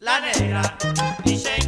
La negra, dice